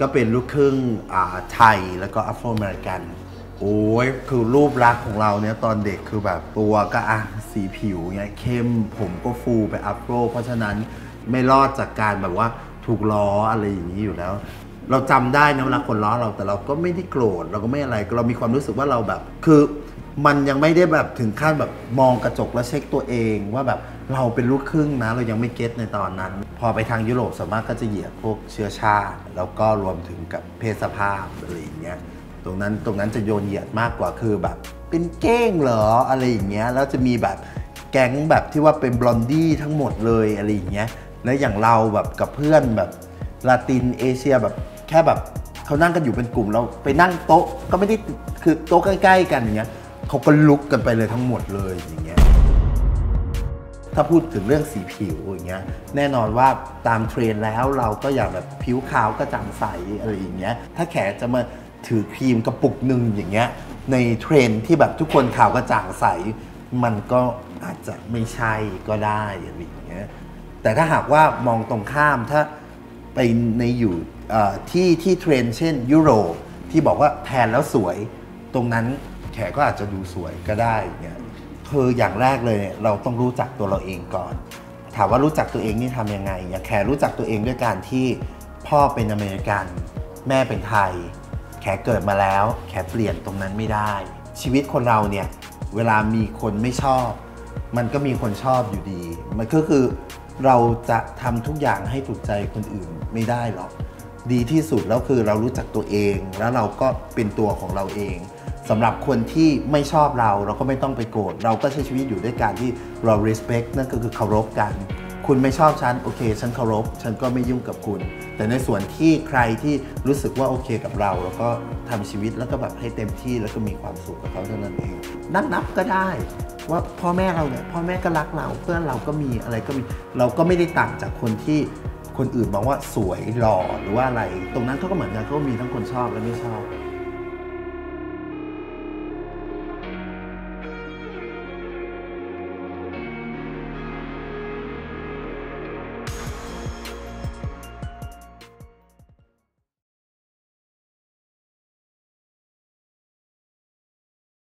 ก็เป็นลูกครึ่งไทยแล้วก็แอฟโรอเมริกันโอ้ยคือรูปลักษณ์ของเราเนี่ยตอนเด็กคือแบบตัวก็อ่ะสีผิวเงี้ยเข้มผมก็ฟูไปอัพโรเพราะฉะนั้นไม่รอดจากการแบบว่าถูกล้ออะไรอย่างนี้อยู่แล้วเราจำได้นะเวลาคนล้อเราแต่เราก็ไม่ได้โกรธเราก็ไม่อะไรเรามีความรู้สึกว่าเราแบบคือมันยังไม่ได้แบบถึงขั้นแบบมองกระจกแล้วเช็คตัวเองว่าแบบเราเป็นลูกครึ่งนะเรายังไม่เก็ตในตอนนั้นพอไปทางยุโรปส่วนมากก็จะเหยียดพวกเชื้อชาติแล้วก็รวมถึงกับเพศสภาพอะไรอย่างเงี้ยตรงนั้นจะโยนเหยียดมากกว่าคือแบบเป็นเก้งเหรออะไรอย่างเงี้ยแล้วจะมีแบบแก๊งแบบที่ว่าเป็นบลอนดี้ทั้งหมดเลยอะไรอย่างเงี้ยแล้วอย่างเราแบบกับเพื่อนแบบลาตินเอเชียแบบแค่แบบเขานั่งกันอยู่เป็นกลุ่มเราไปนั่งโต๊ะก็ไม่ได้คือโต๊ะใกล้ๆกันอย่างเงี้ยเขาก็ลุกกันไปเลยทั้งหมดเลยอย่างเงี้ยถ้าพูดถึงเรื่องสีผิวอย่างเงี้ยแน่นอนว่าตามเทรนด์แล้วเราก็อยากแบบผิวขาวกระจ่างใสอะไรอย่างเงี้ยถ้าแขกจะมาถือครีมกระปุกหนึ่งอย่างเงี้ยในเทรนด์ที่แบบทุกคนขาวกระจ่างใสมันก็อาจจะไม่ใช่ก็ได้อะไรอย่างเงี้ยแต่ถ้าหากว่ามองตรงข้ามถ้าไปในอยู่ที่เทรนด์เช่นยุโรปที่บอกว่าแทนแล้วสวยตรงนั้นแขกก็อาจจะดูสวยก็ได้อย่างเงี้ยคืออย่างแรกเลยเนี่ยเราต้องรู้จักตัวเราเองก่อนถามว่ารู้จักตัวเองนี่ทํำยังไงอย่างแขกรู้จักตัวเองด้วยการที่พ่อเป็นอเมริกันแม่เป็นไทยแขกเกิดมาแล้วแขกเปลี่ยนตรงนั้นไม่ได้ชีวิตคนเราเนี่ยเวลามีคนไม่ชอบมันก็มีคนชอบอยู่ดีมันก็คือเราจะทำทุกอย่างให้ถูกใจคนอื่นไม่ได้หรอกดีที่สุดแล้วคือเรารู้จักตัวเองแล้วเราก็เป็นตัวของเราเองสำหรับคนที่ไม่ชอบเราเราก็ไม่ต้องไปโกรธเราก็ใช้ชีวิตอยู่ด้วยการที่เรา respect นั่นก็คือเคารพกันคุณไม่ชอบฉันโอเคฉันเคารพฉันก็ไม่ยุ่งกับคุณแต่ในส่วนที่ใครที่รู้สึกว่าโอเคกับเราแล้วก็ทำชีวิตแล้วก็แบบให้เต็มที่แล้วก็มีความสุขกับเขาเท่านั้นเองนับก็ได้ว่าพ่อแม่เราเนี่ยพ่อแม่ก็รักเราเพื่อนเราก็มีอะไรก็มีเราก็ไม่ได้ต่างจากคนที่คนอื่นมองว่าสวยหล่อหรือว่าอะไรตรงนั้นเขาก็เหมือนกันเขามีทั้งคนชอบและไม่ชอบ